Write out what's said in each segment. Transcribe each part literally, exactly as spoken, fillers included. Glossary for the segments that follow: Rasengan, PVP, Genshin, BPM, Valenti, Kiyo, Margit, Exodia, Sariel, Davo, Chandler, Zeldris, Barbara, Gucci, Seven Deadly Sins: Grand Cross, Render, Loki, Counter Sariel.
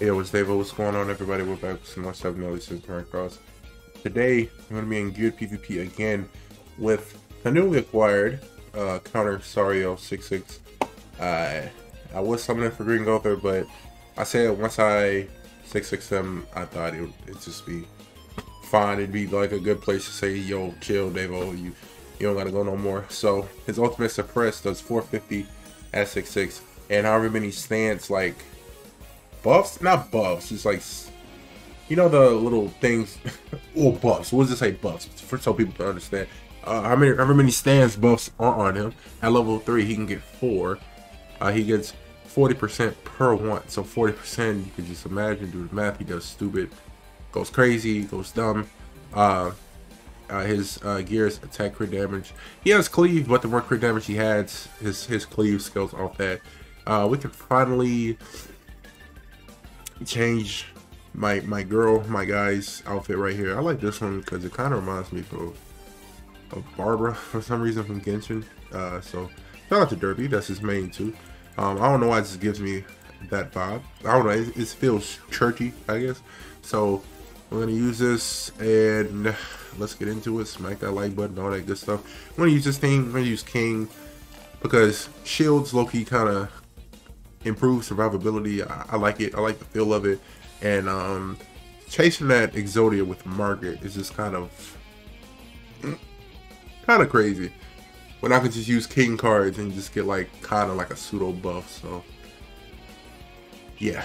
Yo, what's Davo? What's going on, everybody? We're back with some more Seven Deadly Sins: Grand Cross. Today, I'm going to be in geared PvP again with the newly acquired uh, Counter Sariel six six. Uh, I was summoning for Green Gother, but I said once I six six them, I thought it would it'd just be fine. It'd be like a good place to say, yo, chill, Davo. You, you don't got to go no more. So, his ultimate suppress does four fifty at six six, and however many stance, like, buffs, not buffs, it's like, you know, the little things. Oh, buffs, what does it say? Buffs, for so people to understand. Uh, how many, however many stands buffs are on him at level three, he can get four. Uh, he gets forty percent per one, so forty percent. You can just imagine, do the math. He does stupid, goes crazy, goes dumb. Uh, uh, his uh, gears attack crit damage. He has cleave, but the more crit damage he has, his his cleave scales off that. Uh, we can finally change my my girl my guy's outfit right here. I like this one because it kind of reminds me of, of Barbara for some reason from Genshin. Uh, so shout out to Derby, that's his main too. Um, I don't know why this gives me that vibe. I don't know, it, it feels churchy, I guess. So we're gonna use this and let's get into it. Smack that like button, all that good stuff. I'm gonna use this thing. I'm gonna use King because shields low-key kind of improved survivability. I, I like it. I like the feel of it. And um, chasing that Exodia with Margit is just kind of kind of crazy. When I could just use King cards and just get like kind of like a pseudo buff. So yeah,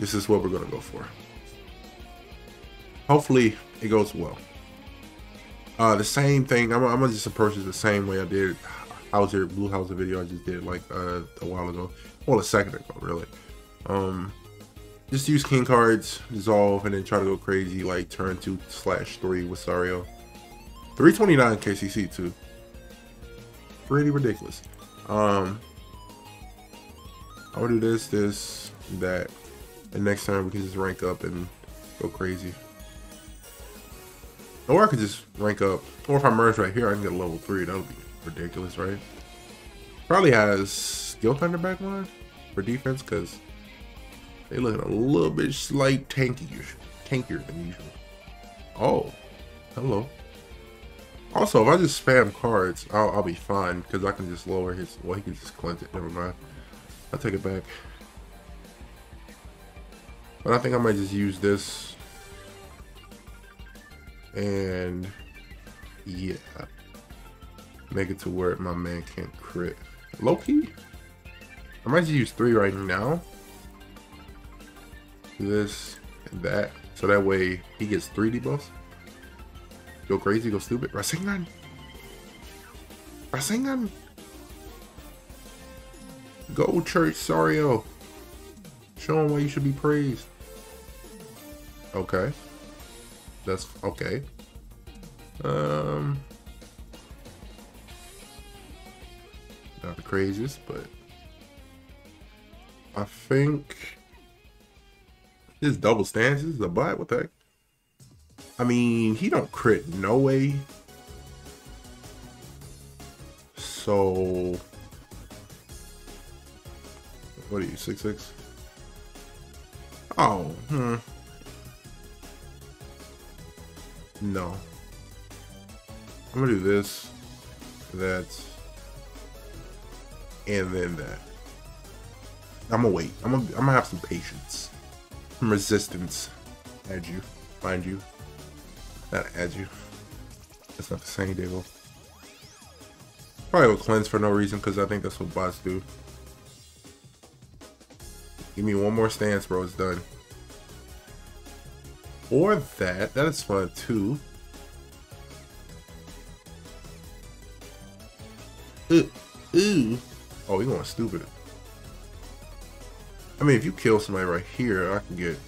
this is what we're gonna go for. Hopefully it goes well. Uh, the same thing. I'm, I'm gonna just approach it the same way I did Hauser, Blue Hauser video I just did like uh, a while ago. Well, a second ago, really. Um, just use King cards, dissolve, and then try to go crazy like turn two slash three with Sariel. three twenty-nine K C C too. Pretty ridiculous. Um, I'll do this, this, that, and next time we can just rank up and go crazy. Or I could just rank up. Or if I merge right here, I can get a level three. That would be ridiculous, right? Probably has Skill Thunder back line for defense because they looking a little bit slight tankier, tankier than usual. Oh, hello. Also, if I just spam cards, I'll, I'll be fine because I can just lower his. Well, he can just cleanse it. Never mind. I'll take it back. But I think I might just use this. And yeah. Make it to where my man can't crit. Loki? I might just use three right now. Do this and that. So that way he gets three debuffs. Go crazy, go stupid. Rasengan! Rasengan! Go Church Sariel. Show him why you should be praised. Okay. That's okay. Um... Not the craziest, but I think this double stance is a bot. What the heck? I mean, he don't crit no way. So what are you, six six? Oh, hmm. No. I'm gonna do this. That's. And then that. I'm gonna wait. I'm gonna, I'm gonna have some patience. Some resistance. Add you. Find you. Not add you. That's not the same, Davo. Probably will cleanse for no reason because I think that's what bots do. Give me one more stance, bro. It's done. Or that. That is fun too. Ooh. Ooh. Oh, you're going stupid. I mean, if you kill somebody right here, I can get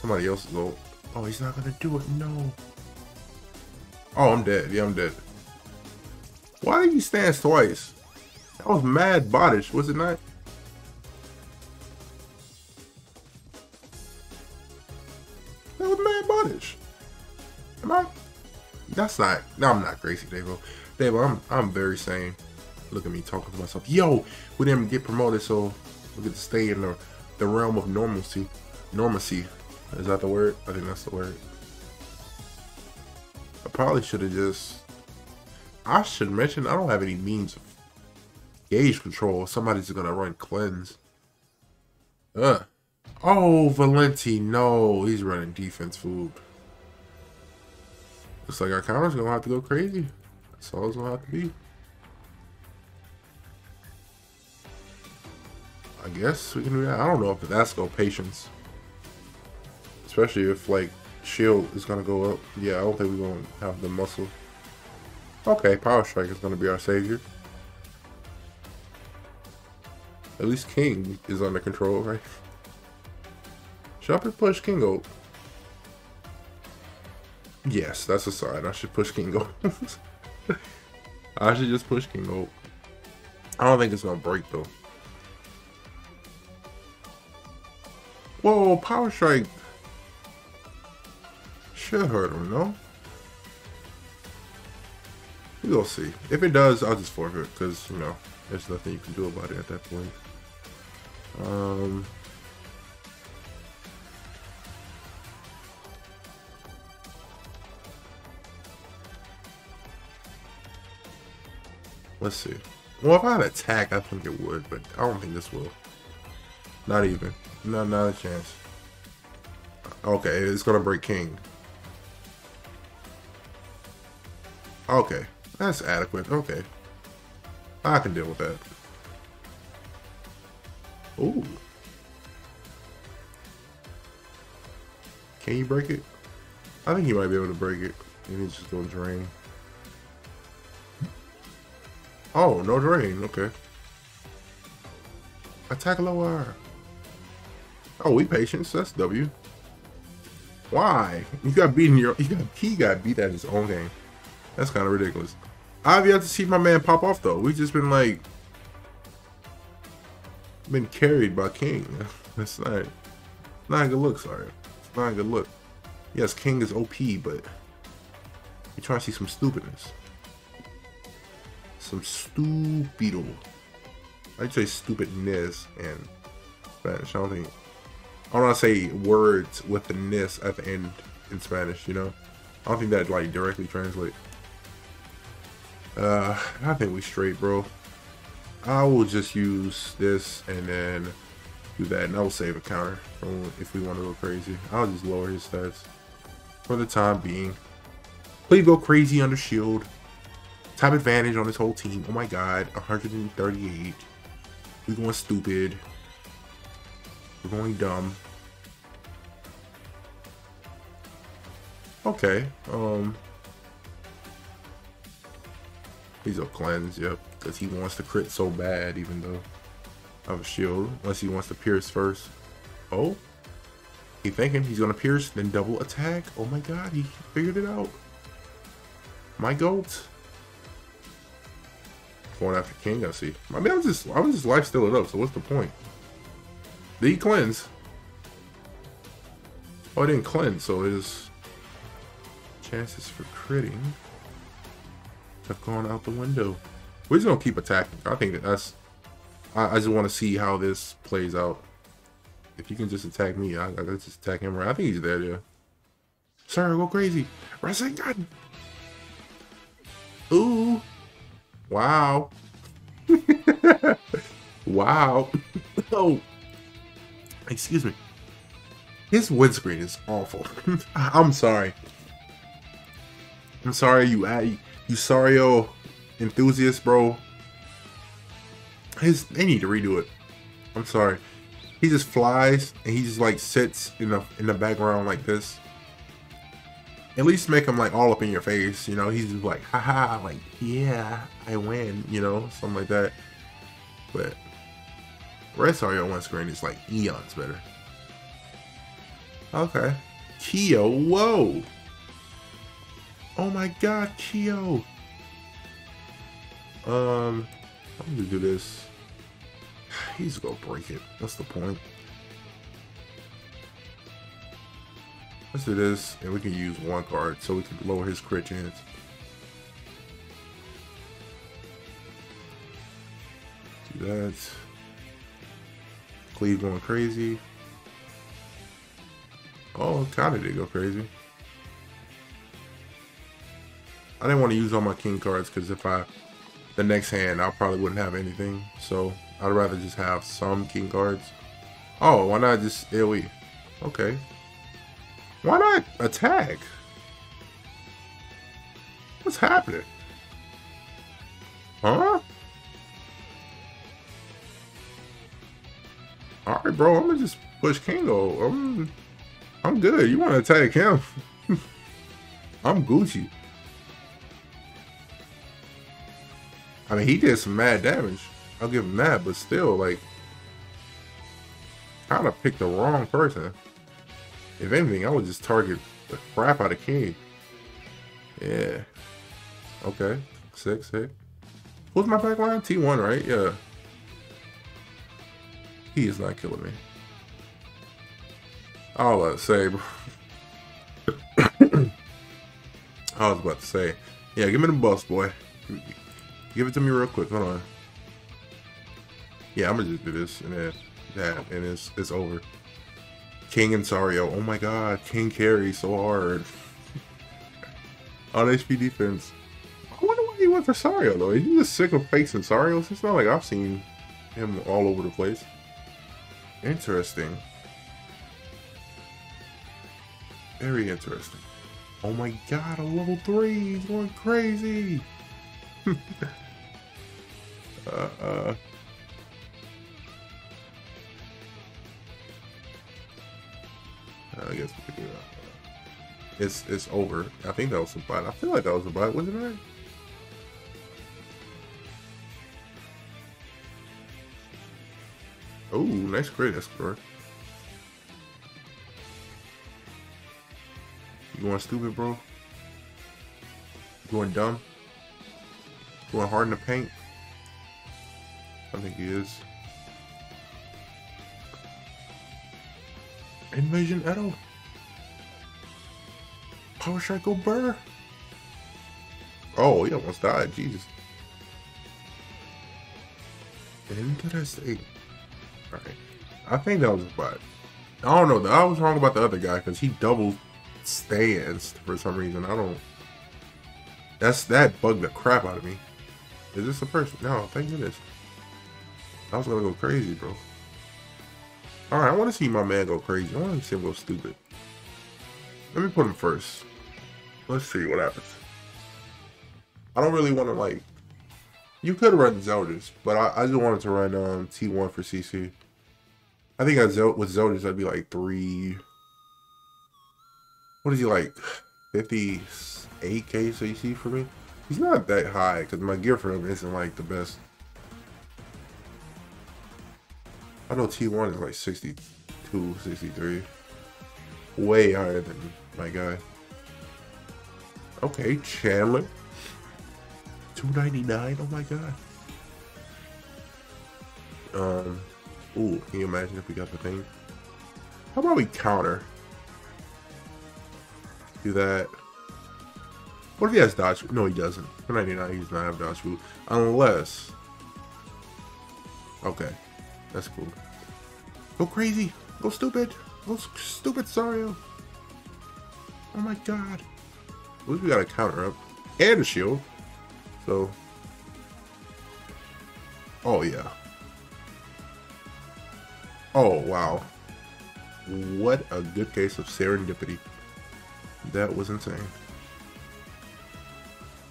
somebody else's ult. Oh, he's not going to do it. No. Oh, I'm dead. Yeah, I'm dead. Why did he stance twice? That was mad bottish, was it not? That was mad bottish. Am I? That's not. No, I'm not crazy, Davo. Davo, I'm, I'm very sane. Look at me talking to myself. Yo, we didn't get promoted, so we get to stay in the, the realm of normalcy. Normacy. Is that the word? I think that's the word. I probably should have just... I should mention I don't have any means of gauge control. Somebody's gonna run cleanse. Ugh. Oh, Valenti, no. He's running defense food. Looks like our counter's gonna have to go crazy. That's all it's gonna have to be. I guess we can do that. I don't know if that's gonna patience. Especially if, like, shield is gonna go up. Yeah, I don't think we're gonna have the muscle. Okay, Power Strike is gonna be our savior. At least King is under control, right? Should I push King out? Yes, that's a sign. I should push King out. I should just push King out. I don't think it's gonna break though. Whoa, Power Strike should hurt him, no? We'll see. If it does, I'll just forfeit because, you know, there's nothing you can do about it at that point. Um, let's see. Well, if I had an attack, I think it would, but I don't think this will. Not even. No, not a chance. Okay, it's gonna break King. Okay, that's adequate. Okay, I can deal with that. Ooh, can you break it? I think he might be able to break it. And he's just gonna drain. Oh, no drain. Okay. Attack lower. Oh, we patience. That's W. Why? You got beaten your. You got, he got beat at his own game. That's kind of ridiculous. I've yet to see my man pop off though. We've just been like, been carried by King. That's not, not a good look. Sorry, it's not a good look. Yes, King is O P, but you try to see some stupidness. Some stupido. I'd say stupidness in Spanish. I don't think. I don't want to say words with the ness at the end in Spanish. You know, I don't think that like directly translates. Uh, I think we straight, bro. I will just use this and then do that, and I will save a counter if we want to go crazy. I'll just lower his stats for the time being. Please go crazy under shield. Type advantage on this whole team. Oh my god, one hundred thirty-eight. We're going stupid. We're going dumb. Okay. Um. He's a cleanse, yep, because he wants to crit so bad, even though I have a shield. Unless he wants to pierce first. Oh, he thinking he's gonna pierce, then double attack. Oh my god, he figured it out. My goat. Going after King, I see. I mean, I was just, I was just life stealing it up. So what's the point? Did he cleanse? Oh, he didn't cleanse, so his chances for critting have gone out the window. We're just gonna keep attacking. I think that that's. I, I just want to see how this plays out. If you can just attack me, I, I let's just attack him. Right, I think he's there. Yeah. Sir, go crazy. Rasengan. Ooh. Wow. Wow. Oh. Excuse me. His windscreen is awful. I'm sorry. I'm sorry, you. I, You Sariel enthusiast, bro. His, they need to redo it. I'm sorry. He just flies and he just like sits in the in the background like this. At least make him like all up in your face, you know. He's just like, haha, like yeah, I win, you know, something like that. But Red Sariel one screen is like eons better. Okay, Kiyo, whoa. Oh my god, Kiyo! Um, I'm gonna do this. He's gonna break it. What's the point? Let's do this, and we can use one card so we can lower his crit chance. Do that. Cleve going crazy. Oh, kind of did go crazy. I didn't want to use all my king cards because if I, the next hand, I probably wouldn't have anything. So I'd rather just have some king cards. Oh, why not just AoE? Okay. Why not attack? What's happening? Huh? Alright, bro, I'm gonna just push Kingo. I'm, I'm good. You wanna attack him? I'm Gucci. I mean, he did some mad damage. I'll give him that, but still, like, kind of picked the wrong person. If anything, I would just target the crap out of King. Yeah. Okay. Six hit. Who's my back line? T one, right? Yeah. He is not killing me. I was about to say. I was about to say. Yeah, give me the buffs, boy. Give it to me real quick. Hold on. Yeah, I'm gonna just do this and then that, and it's it's over. King and Sariel. Oh my God, King carries so hard. On H P defense. I wonder why he went for Sariel though. Is he just sick of facing Sariel? It's not like I've seen him all over the place. Interesting. Very interesting. Oh my God, a level three. He's going crazy. uh, uh. I guess we can do that. It's it's over. I think that was a bite. I feel like that was a bite, wasn't it? Oh, nice crit, Escort. You going stupid, bro? You going dumb? You going hard in the paint? I think he is. Invasion Edo. Power Strike go burr. Oh, he almost died. Jesus. Interesting. Alright. I think that was a bot. I don't know though. I was wrong about the other guy because he double stands for some reason. I don't. That's that bugged the crap out of me. Is this a person? No, thank goodness. I was gonna go crazy, bro. Alright, I want to see my man go crazy. I want to see him go stupid. Let me put him first. Let's see what happens. I don't really want to, like... You could run Zeldris, but I, I just wanted to run um, T one for C C. I think I Zeld with Zeldris, I'd be like three... What is he, like fifty-eight K C C for me? He's not that high, because my gear for him isn't like the best. I know T one is like sixty-two, sixty-three. Way higher than my guy. Okay, Chandler. two ninety-nine, oh my God. Um, ooh, can you imagine if we got the thing? How about we counter? Do that. What if he has dodge? No, he doesn't. two ninety-nine, he does not have dodge food. Unless. Okay. That's cool. Go crazy. Go stupid. Go stupid, Sariel. Oh my God. At least we got a counter up. And a shield. So. Oh yeah. Oh wow. What a good case of serendipity. That was insane.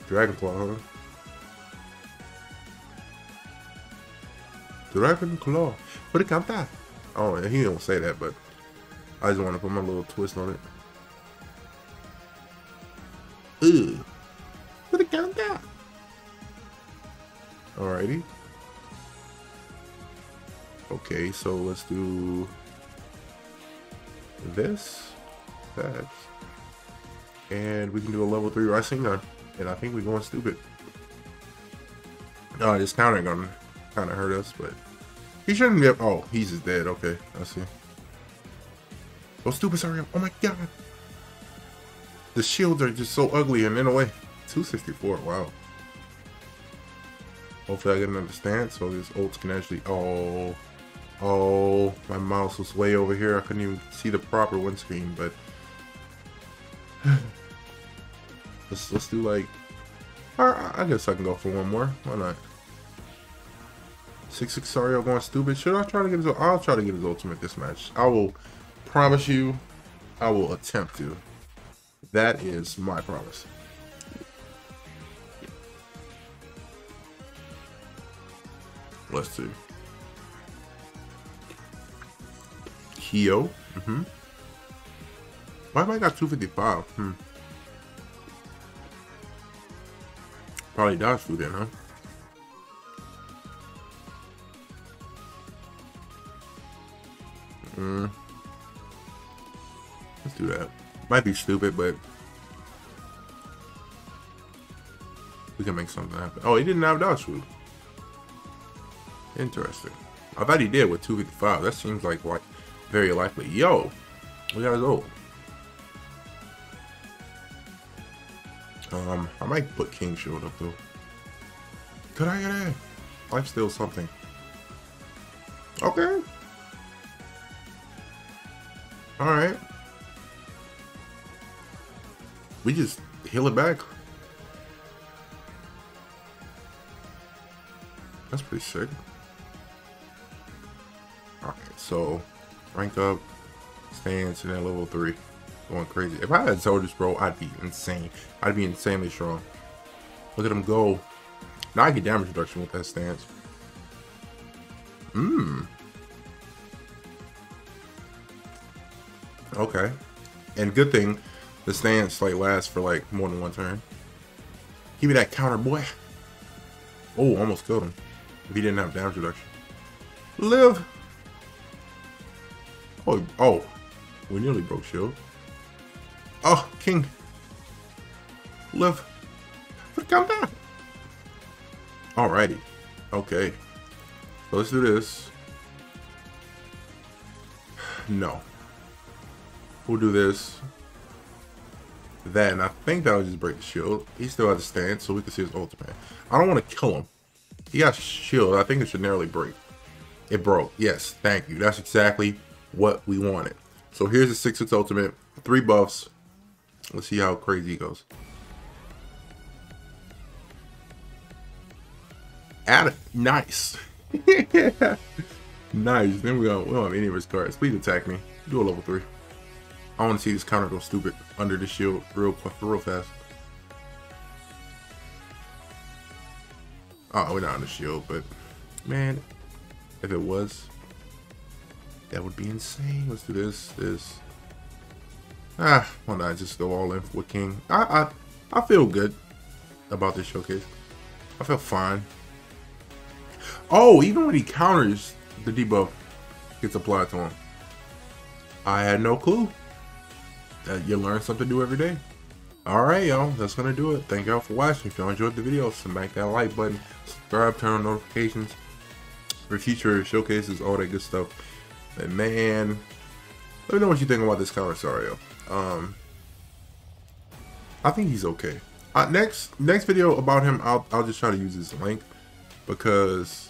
Dragonclaw, huh? Dragon Claw. Put a counter. Oh, he don't say that, but I just want to put my little twist on it. Ugh. Put a counter. Alrighty. Okay, so let's do this, that, and we can do a level three Rasengan. And I think we're going stupid. No, just countering on. Kind of hurt us, but he shouldn't be up. Oh, he's just dead. Okay, I see. Oh, stupid Sariel. Oh my God. The shields are just so ugly and in a way. two sixty-four. Wow. Hopefully I get another stance so this ults can actually... Oh. Oh, my mouse was way over here. I couldn't even see the proper windscreen, but let's let's do like. Alright, I guess I can go for one more. Why not? Six six Sariel going stupid. Should I try to get his? I'll try to get his ultimate this match. I will promise you. I will attempt to. That is my promise. Let's see. Kiyo. Mm-hmm. Why have I got two fifty-five? Hmm. Probably dodged through then, huh? Hmm. Let's do that. Might be stupid, but we can make something happen. Oh, he didn't have dodge food. Interesting. I thought he did with two fifty-five. That seems like like very likely. Yo, we got his old. Um, I might put King Shield up though. Could I get it? Life steal something. Okay. All right. We just heal it back. That's pretty sick. Alright, so rank up, stance, and then level three. Going crazy. If I had Zeldris, bro, I'd be insane. I'd be insanely strong. Look at him go. Now I get damage reduction with that stance. Mmm. Okay. And good thing the stance like lasts for like more than one turn. Give me that counter, boy. Oh, almost killed him. If he didn't have damage reduction. Live! Oh, oh. We nearly broke shield. Oh, King. Live. But come back. Alrighty. Okay. So let's do this. No. We'll do this. That, and I think that would just break the shield. He still has a stance, so we can see his ultimate. I don't want to kill him. He got shield. I think it should narrowly break. It broke. Yes, thank you. That's exactly what we wanted. So here's the six six ultimate. Three buffs. Let's see how crazy he goes. Add it. Nice. Yeah. Nice. Then we don't, we don't have any of his cards. Please attack me. Do a level three. I want to see this counter go stupid under the shield real, real fast. Oh, we're not on the shield, but man, if it was, that would be insane. Let's do this, this. Ah, why not just go all in with King? I, I, I feel good about this showcase. I feel fine. Oh, even when he counters, the debuff gets applied to him. I had no clue. Uh, you learn something new every day. Alright, y'all, that's gonna do it. Thank y'all for watching. If y'all enjoyed the video, smack that like button, subscribe, turn on notifications for future showcases, all that good stuff. And man, let me know what you think about this Counter Sariel. Um, I think he's okay. Uh, next next video about him, I'll I'll just try to use his link because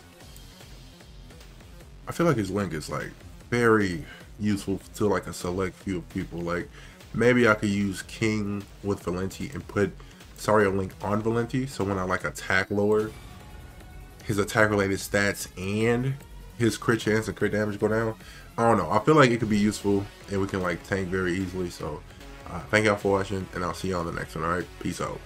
I feel like his link is like very useful to like a select few of people. Like, maybe I could use King with Valenti and put Sariel link on Valenti, so when I like attack lower, his attack related stats and his crit chance and crit damage go down. I don't know. I feel like it could be useful and we can like tank very easily. So uh, thank y'all for watching and I'll see y'all in the next one. Alright, peace out.